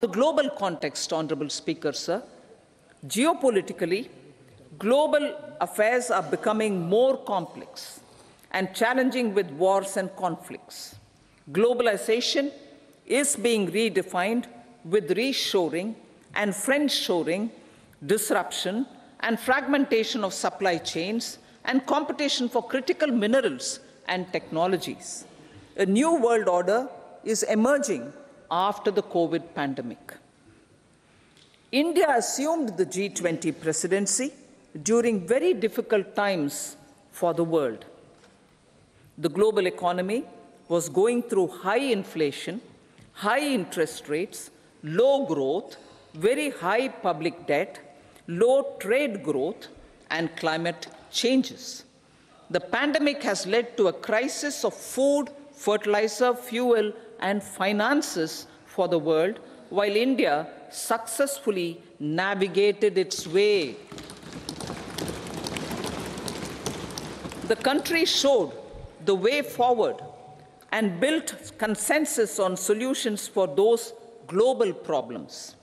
The global context, Honourable Speaker, sir, geopolitically, global affairs are becoming more complex and challenging with wars and conflicts. Globalization is being redefined with reshoring and friendshoring, disruption and fragmentation of supply chains and competition for critical minerals and technologies. A new world order is emerging after the COVID pandemic. India assumed the G20 presidency during very difficult times for the world. The global economy was going through high inflation, high interest rates, low growth, very high public debt, low trade growth, and climate changes. The pandemic has led to a crisis of food, fertilizer, fuel, and finances for the world, while India successfully navigated its way. The country showed the way forward and built consensus on solutions for those global problems.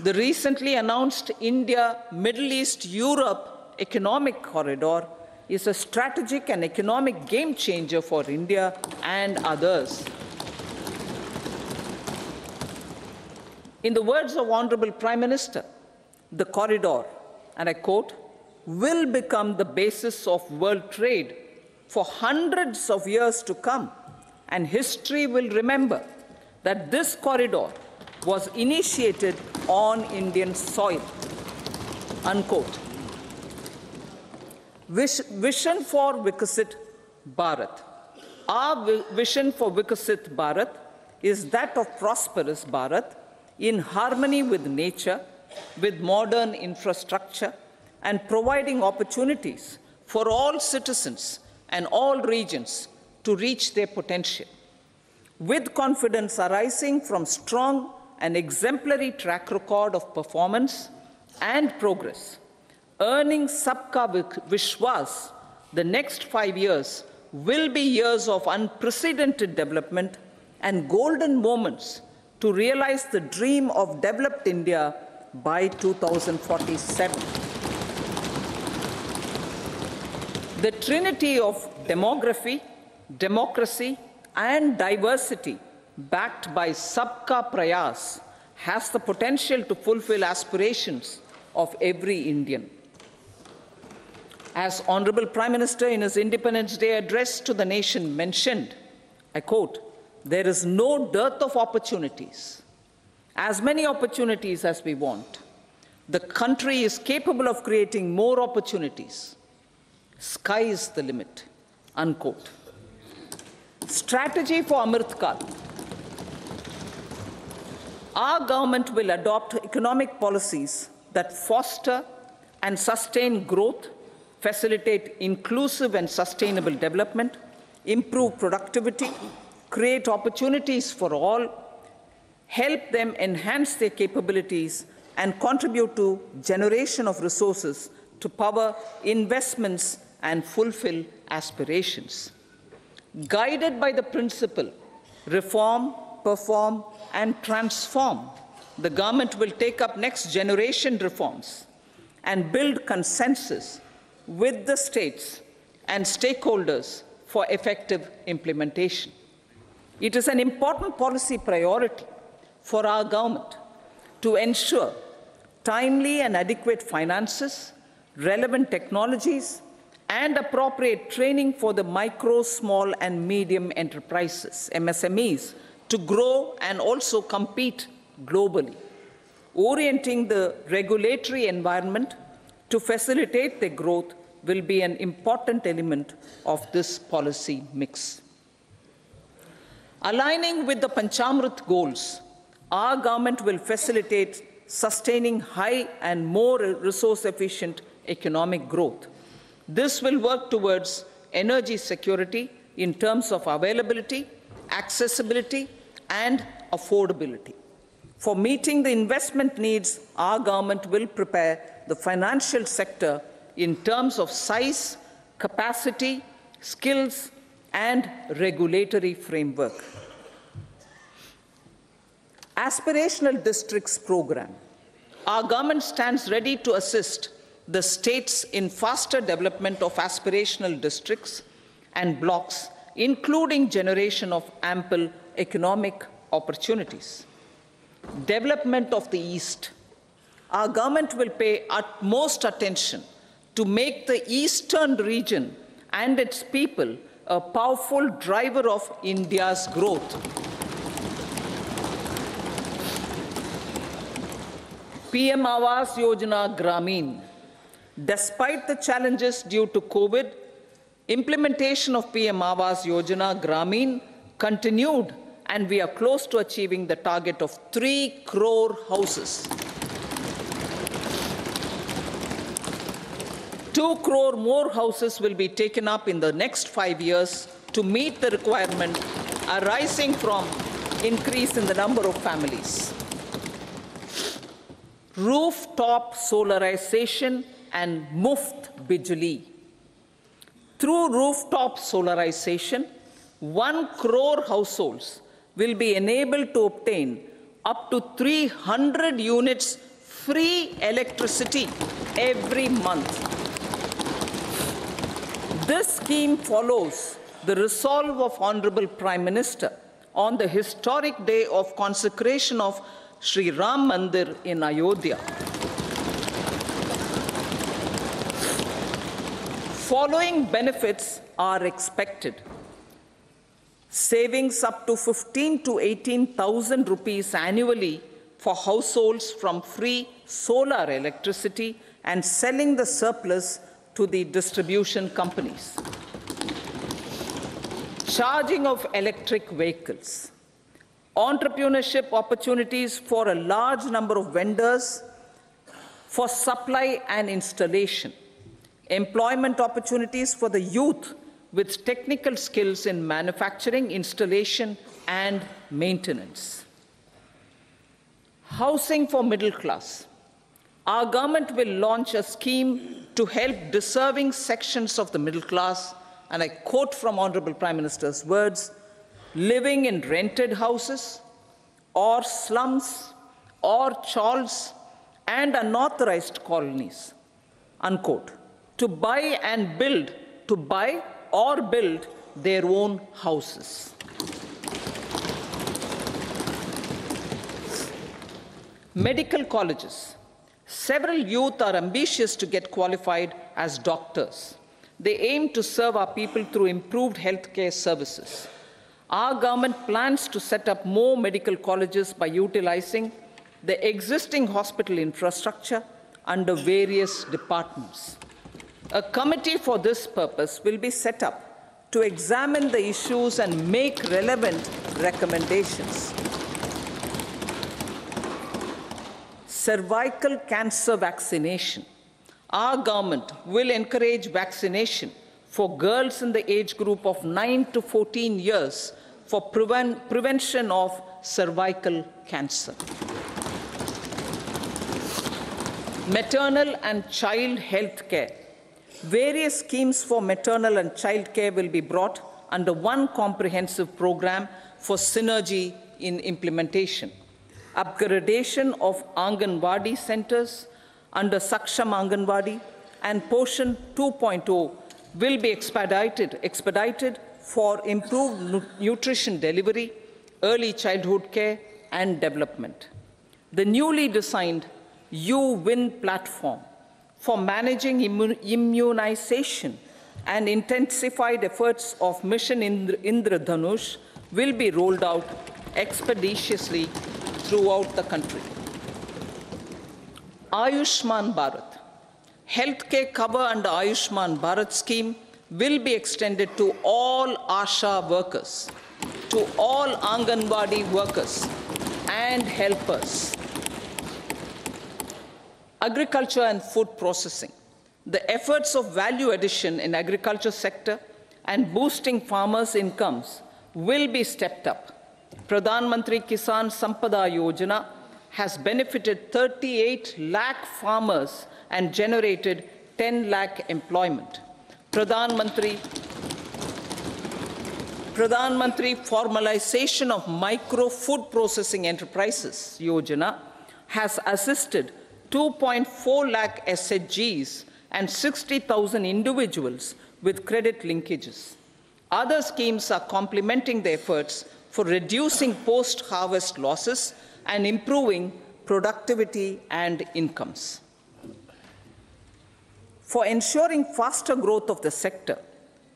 The recently announced India-Middle East-Europe economic corridor is a strategic and economic game changer for India and others. In the words of Honorable Prime Minister, the corridor, and I quote, will become the basis of world trade for hundreds of years to come, and history will remember that this corridor was initiated on Indian soil, unquote. Vision for Viksit Bharat. Our vision for Viksit Bharat is that of prosperous Bharat in harmony with nature, with modern infrastructure, and providing opportunities for all citizens and all regions to reach their potential. With confidence arising from strong and exemplary track record of performance and progress, earning Sabka Vishwas, the next 5 years will be years of unprecedented development and golden moments to realize the dream of developed India by 2047. The trinity of demography, democracy, and diversity, backed by Sabka Prayas, has the potential to fulfill aspirations of every Indian. As Honorable Prime Minister in his Independence Day address to the nation mentioned, I quote, there is no dearth of opportunities, as many opportunities as we want. The country is capable of creating more opportunities. Sky is the limit, unquote. Strategy for Amrit Kaal. Our government will adopt economic policies that foster and sustain growth, facilitate inclusive and sustainable development, improve productivity, create opportunities for all, help them enhance their capabilities, and contribute to generation of resources to power investments and fulfill aspirations. Guided by the principle, reform, perform, and transform, the government will take up next generation reforms and build consensus with the states and stakeholders for effective implementation. It is an important policy priority for our government to ensure timely and adequate finances, relevant technologies, and appropriate training for the micro, small, and medium enterprises, MSMEs, to grow and also compete globally, orienting the regulatory environment to facilitate their growth will be an important element of this policy mix. Aligning with the Panchamrut goals, our government will facilitate sustaining high and more resource-efficient economic growth. This will work towards energy security in terms of availability, accessibility, and affordability. For meeting the investment needs, our government will prepare the financial sector in terms of size, capacity, skills, and regulatory framework. Aspirational Districts Program. Our government stands ready to assist the states in faster development of aspirational districts and blocks, including generation of ample economic opportunities. Development of the East. Our government will pay utmost attention to make the eastern region and its people a powerful driver of India's growth. PM Awas Yojana Grameen. Despite the challenges due to COVID, implementation of PM Awas Yojana Grameen continued, and we are close to achieving the target of 3 crore houses. 2 crore more houses will be taken up in the next 5 years to meet the requirement arising from increase in the number of families. Rooftop solarization and Muft Bijli. Through rooftop solarization, 1 crore households will be enabled to obtain up to 300 units free electricity every month. This scheme follows the resolve of Honorable Prime Minister on the historic day of consecration of Sri Ram Mandir in Ayodhya. Following benefits are expected. Savings up to 15 to 18,000 rupees annually for households from free solar electricity and selling the surplus to the distribution companies. Charging of electric vehicles. Entrepreneurship opportunities for a large number of vendors for supply and installation. Employment opportunities for the youth with technical skills in manufacturing, installation, and maintenance. Housing for middle class. Our government will launch a scheme to help deserving sections of the middle class, and I quote from Honorable Prime Minister's words, living in rented houses or slums or chawls and unauthorized colonies, unquote, to buy and build, to buy or build their own houses. Medical colleges. Several youth are ambitious to get qualified as doctors. They aim to serve our people through improved healthcare services. Our government plans to set up more medical colleges by utilizing the existing hospital infrastructure under various departments. A committee for this purpose will be set up to examine the issues and make relevant recommendations. Cervical cancer vaccination. Our government will encourage vaccination for girls in the age group of 9 to 14 years for prevention of cervical cancer. Maternal and child health care. Various schemes for maternal and child care will be brought under one comprehensive program for synergy in implementation. Upgradation of Anganwadi centers under Saksham Anganwadi and Portion 2.0 will be expedited for improved nutrition delivery, early childhood care, and development. The newly designed U-WIN platform for managing immunization and intensified efforts of Mission Ind-Indra Dhanush will be rolled out expeditiously throughout the country. Ayushman Bharat. Healthcare cover under Ayushman Bharat scheme will be extended to all ASHA workers, to all Anganwadi workers and helpers. Agriculture and food processing. The efforts of value addition in agriculture sector and boosting farmers' incomes will be stepped up. Pradhan Mantri Kisan Sampada Yojana has benefited 38 lakh farmers and generated 10 lakh employment. Pradhan Mantri Pradhan Mantri formalisation of micro food processing enterprises Yojana has assisted 2.4 lakh SHGs and 60,000 individuals with credit linkages. Other schemes are complementing the efforts for reducing post-harvest losses and improving productivity and incomes. For ensuring faster growth of the sector,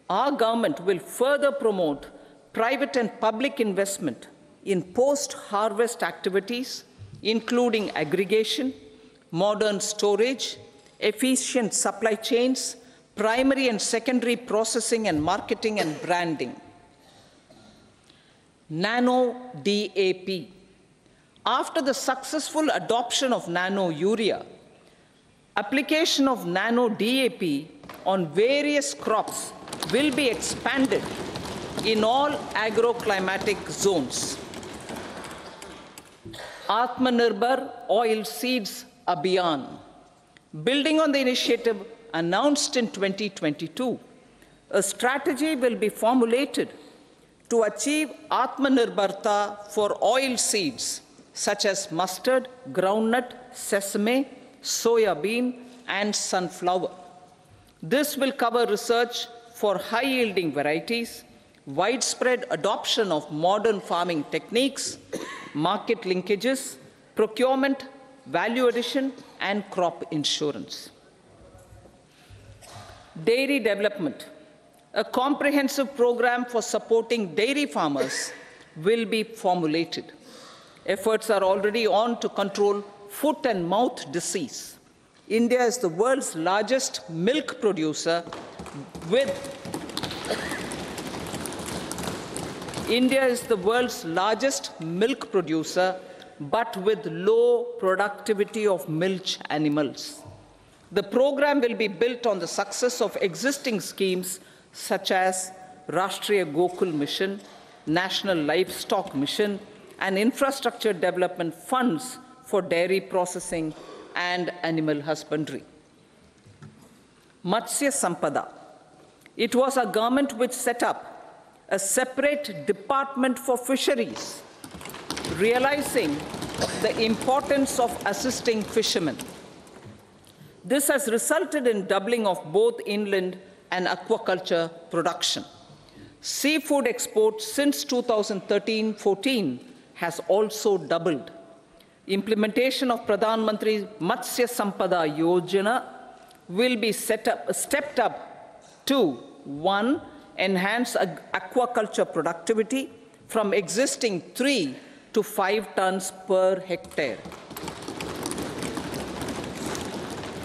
our government will further promote private and public investment in post-harvest activities, including aggregation, modern storage, efficient supply chains, primary and secondary processing and marketing and branding. Nano DAP. After the successful adoption of nano urea, application of nano DAP on various crops will be expanded in all agroclimatic zones. Atmanirbar oil seeds abhiyan. Building on the initiative announced in 2022, a strategy will be formulated to achieve Atmanirbharata for oil seeds such as mustard, groundnut, sesame, soya bean, and sunflower. This will cover research for high-yielding varieties, widespread adoption of modern farming techniques, market linkages, procurement, value addition, and crop insurance. Dairy development. A comprehensive program for supporting dairy farmers will be formulated. Efforts are already on to control foot and mouth disease. India is the world's largest milk producer with but with low productivity of milch animals. The program will be built on the success of existing schemes such as Rashtriya Gokul Mission, National Livestock Mission, and infrastructure development funds for dairy processing and animal husbandry. Matsya Sampada. It was a government which set up a separate department for fisheries, realizing the importance of assisting fishermen. This has resulted in doubling of both inland and aquaculture production. Seafood exports since 2013-14 has also doubled. Implementation of Pradhan Mantri Matsya Sampada Yojana will be stepped up to 1. Enhance aquaculture productivity from existing 3 to 5 tons per hectare.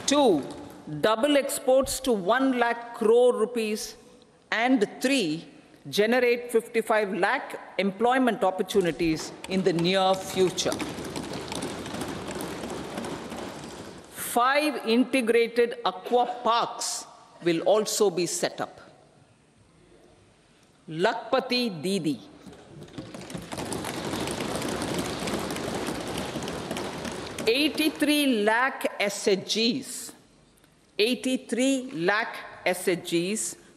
2. Double exports to 1 lakh crore rupees. And 3. Generate 55 lakh employment opportunities in the near future. 5 integrated aqua parks will also be set up. Lakpati Didi. Eighty-three lakh SHGs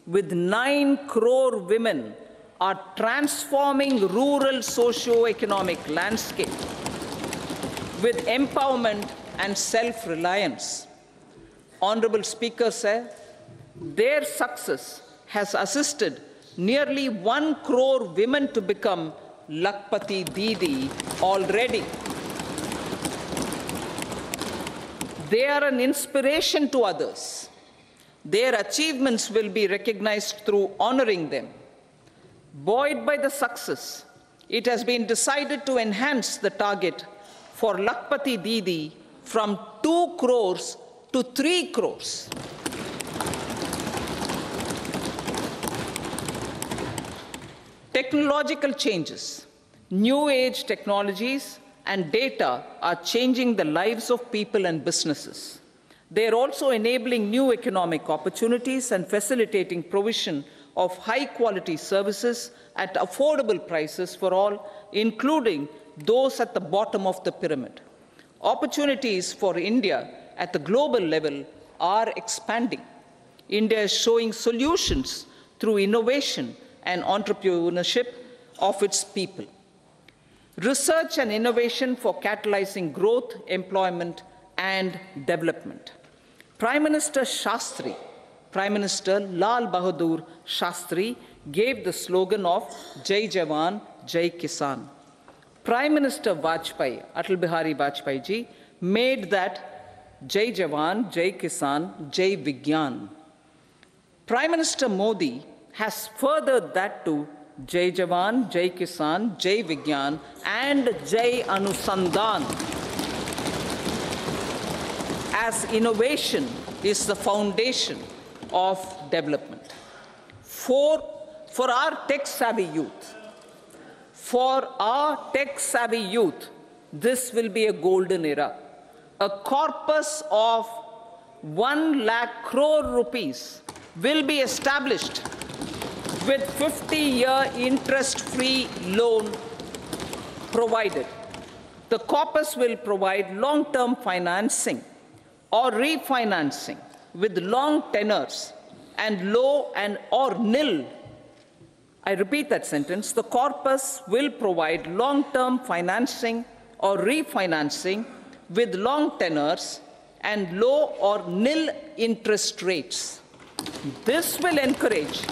with 9 crore women are transforming rural socio-economic landscape with empowerment and self-reliance. Honorable Speaker, sir, their success has assisted nearly 1 crore women to become Lakpati Didi already. They are an inspiration to others. Their achievements will be recognized through honoring them. Buoyed by the success, it has been decided to enhance the target for Lakpati Didi from 2 crores to 3 crores. Technological changes, new age technologies and data are changing the lives of people and businesses. They are also enabling new economic opportunities and facilitating provision of high quality services at affordable prices for all, including those at the bottom of the pyramid. Opportunities for India at the global level are expanding. India is showing solutions through innovation and entrepreneurship of its people. Research and innovation for catalyzing growth, employment, and development. Prime Minister Shastri, Prime Minister Lal Bahadur Shastri, gave the slogan of Jai Jawan, Jai Kisan. Prime Minister Vajpayee, Atal Bihari Vajpayee ji, made that Jai Jawan, Jai Kisan, Jai Vigyan. Prime Minister Modi has furthered that to Jai Jawan, Jai Kisan, Jai Vigyan, and Jai Anusandhan, as innovation is the foundation of development. For our tech-savvy youth, this will be a golden era, a corpus of 1 lakh crore rupees will be established with 50-year interest-free loan provided. The corpus will provide long-term financing or refinancing with long tenors and low and or nil. I repeat that sentence. The corpus will provide long-term financing or refinancing with long tenors and low or nil interest rates. This will encourage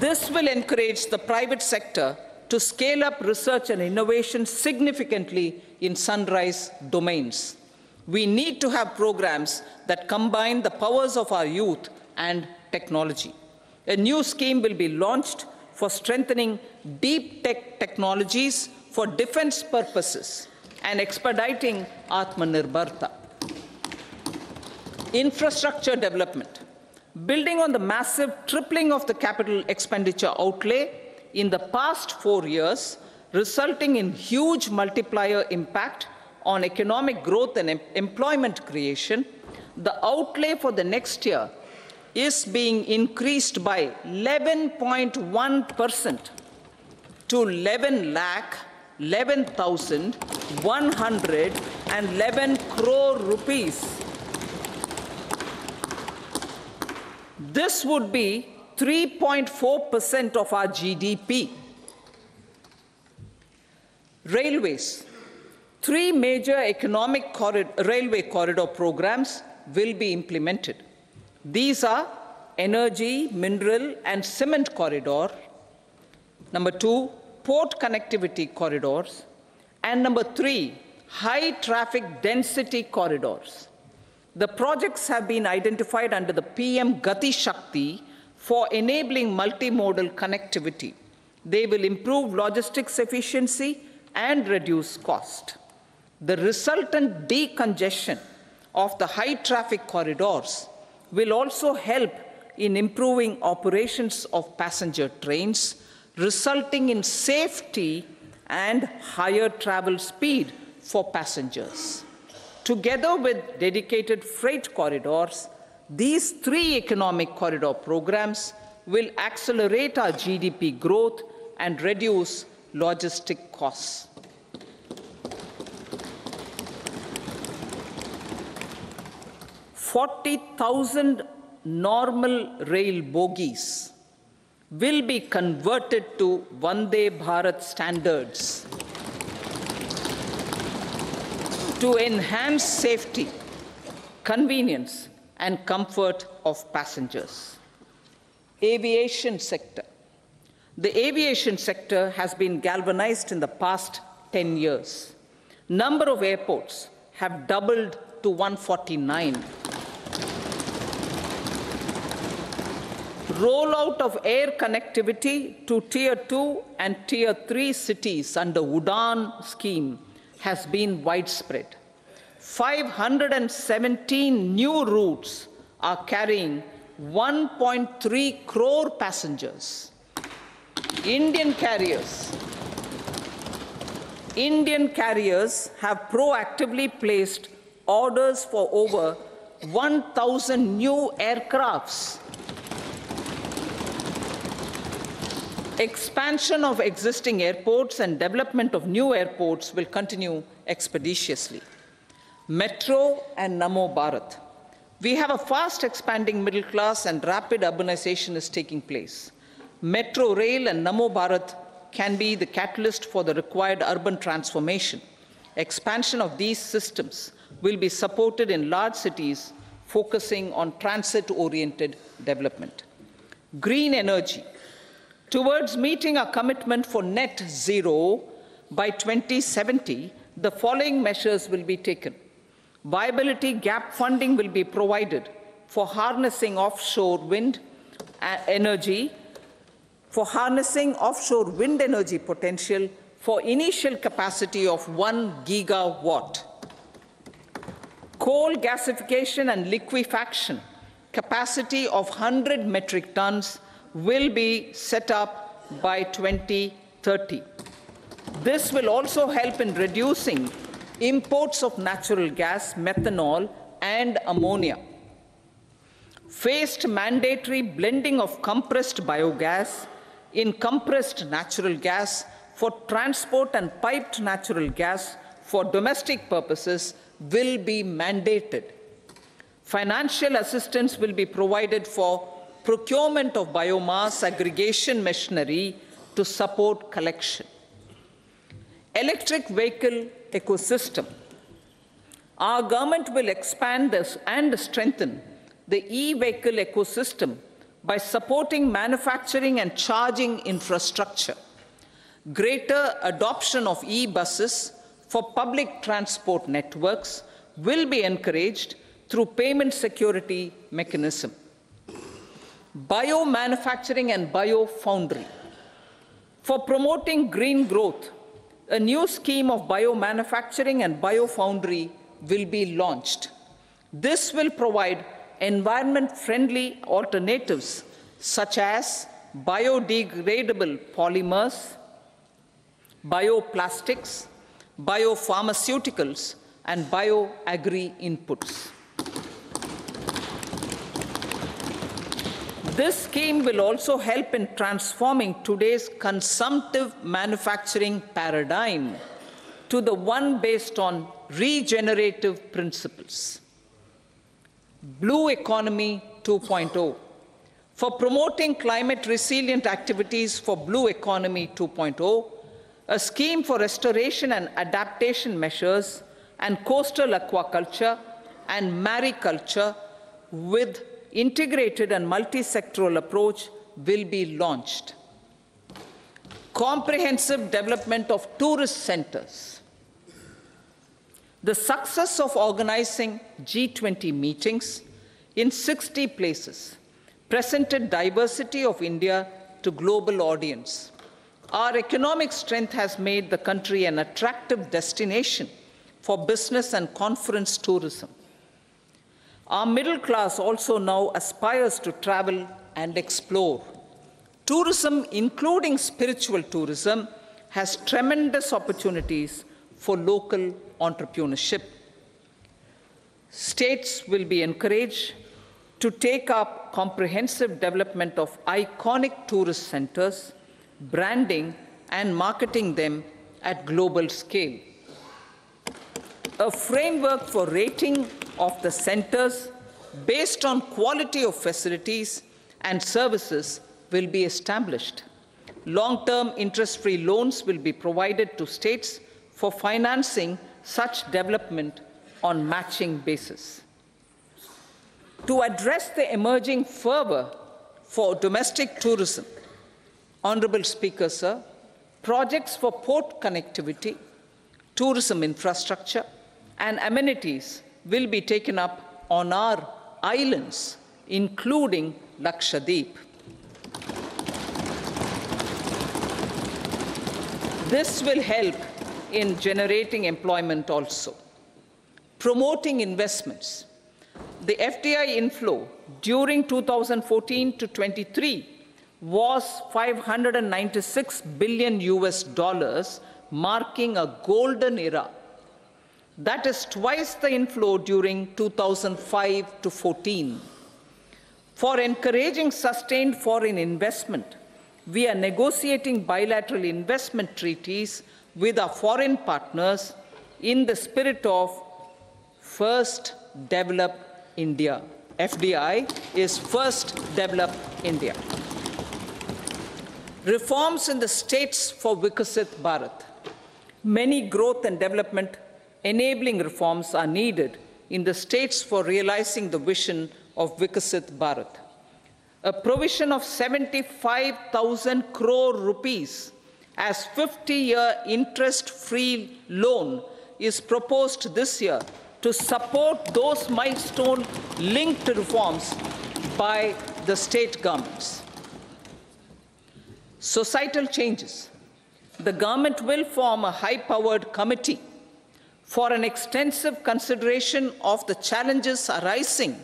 the private sector to scale up research and innovation significantly in sunrise domains. We need to have programs that combine the powers of our youth and technology. A new scheme will be launched for strengthening deep tech technologies for defense purposes and expediting Atmanirbarata. Infrastructure development. Building on the massive tripling of the capital expenditure outlay in the past 4 years, resulting in huge multiplier impact on economic growth and employment creation, the outlay for the next year is being increased by 11.1% to 11,111 crore rupees. This would be 3.4% of our GDP. Railways. 3 major economic railway corridor programs will be implemented. These are energy, mineral, and cement corridor. Number 2, port connectivity corridors. And number 3, high traffic density corridors. The projects have been identified under the PM Gati Shakti for enabling multimodal connectivity. They will improve logistics efficiency and reduce cost. The resultant decongestion of the high traffic corridors will also help in improving operations of passenger trains, resulting in safety and higher travel speed for passengers. Together with dedicated freight corridors, these 3 economic corridor programs will accelerate our GDP growth and reduce logistic costs. "40,000 normal rail bogies will be converted to Vande Bharat standards to enhance safety, convenience, and comfort of passengers." Aviation sector. The aviation sector has been galvanized in the past 10 years. Number of airports have doubled to 149. Rollout of air connectivity to Tier 2 and Tier 3 cities under UDAN scheme has been widespread. 517 new routes are carrying 1.3 crore passengers. Indian carriers have proactively placed orders for over 1,000 new aircrafts. Expansion of existing airports and development of new airports will continue expeditiously. Metro and Namo Bharat. We have a fast expanding middle class and rapid urbanization is taking place. Metro Rail and Namo Bharat can be the catalyst for the required urban transformation. Expansion of these systems will be supported in large cities focusing on transit-oriented development. Green energy. Towards meeting our commitment for net zero by 2070, the following measures will be taken. Viability gap funding will be provided for harnessing offshore wind energy, potential for initial capacity of 1 gigawatt. Coal gasification and liquefaction capacity of 100 metric tons will be set up by 2030. This will also help in reducing imports of natural gas, methanol, and ammonia. Phased mandatory blending of compressed biogas in compressed natural gas for transport and piped natural gas for domestic purposes will be mandated. Financial assistance will be provided for procurement of biomass aggregation machinery to support collection. Electric vehicle ecosystem. Our government will expand this and strengthen the e-vehicle ecosystem by supporting manufacturing and charging infrastructure. Greater adoption of e-buses for public transport networks will be encouraged through payment security mechanism. Biomanufacturing and biofoundry. For promoting green growth, a new scheme of biomanufacturing and biofoundry will be launched. This will provide environment-friendly alternatives such as biodegradable polymers, bioplastics, biopharmaceuticals, and bio-agri inputs. This scheme will also help in transforming today's consumptive manufacturing paradigm to the one based on regenerative principles. Blue Economy 2.0. For promoting climate-resilient activities for Blue Economy 2.0, a scheme for restoration and adaptation measures and coastal aquaculture and mariculture with integrated and multi-sectoral approach will be launched. Comprehensive development of tourist centers. The success of organizing G20 meetings in 60 places presented diversity of India to global audience. Our economic strength has made the country an attractive destination for business and conference tourism. Our middle class also now aspires to travel and explore. Tourism, including spiritual tourism, has tremendous opportunities for local entrepreneurship. States will be encouraged to take up comprehensive development of iconic tourist centers, branding and marketing them at global scale. A framework for rating of the centers based on quality of facilities and services will be established. Long-term interest-free loans will be provided to states for financing such development on matching basis. To address the emerging fervor for domestic tourism, Honorable Speaker, sir, projects for port connectivity, tourism infrastructure, and amenities will be taken up on our islands, including Lakshadweep. This will help in generating employment also. Promoting investments. The FDI inflow during 2014 to 23 was $596 billion, marking a golden era. That is twice the inflow during 2005 to 14. For encouraging sustained foreign investment, we are negotiating bilateral investment treaties with our foreign partners in the spirit of first develop, India. FDI is first develop India. Reforms in the states for Viksit Bharat. Many growth and development enabling reforms are needed in the states for realizing the vision of Viksit Bharat. A provision of 75,000 crore rupees as 50-year interest-free loan is proposed this year to support those milestone-linked reforms by the state governments. Societal changes. The government will form a high-powered committee for an extensive consideration of the challenges arising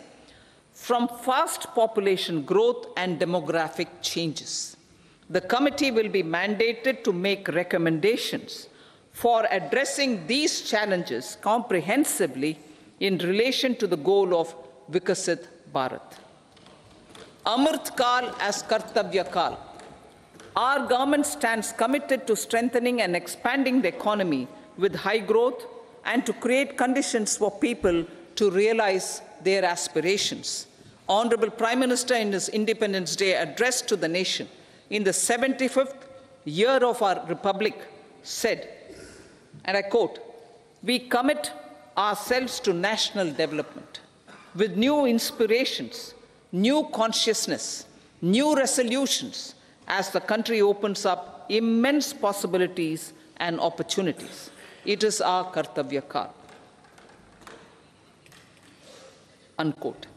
from fast population growth and demographic changes. The committee will be mandated to make recommendations for addressing these challenges comprehensively in relation to the goal of Viksit Bharat. Amrit Kaal as Kartavya Kaal. Our government stands committed to strengthening and expanding the economy with high growth and to create conditions for people to realize their aspirations. Honorable Prime Minister, in his Independence Day address to the nation in the 75th year of our Republic, said, and I quote, "We commit ourselves to national development with new inspirations, new consciousness, new resolutions as the country opens up immense possibilities and opportunities. It is our Kartavya Kaal." Unquote.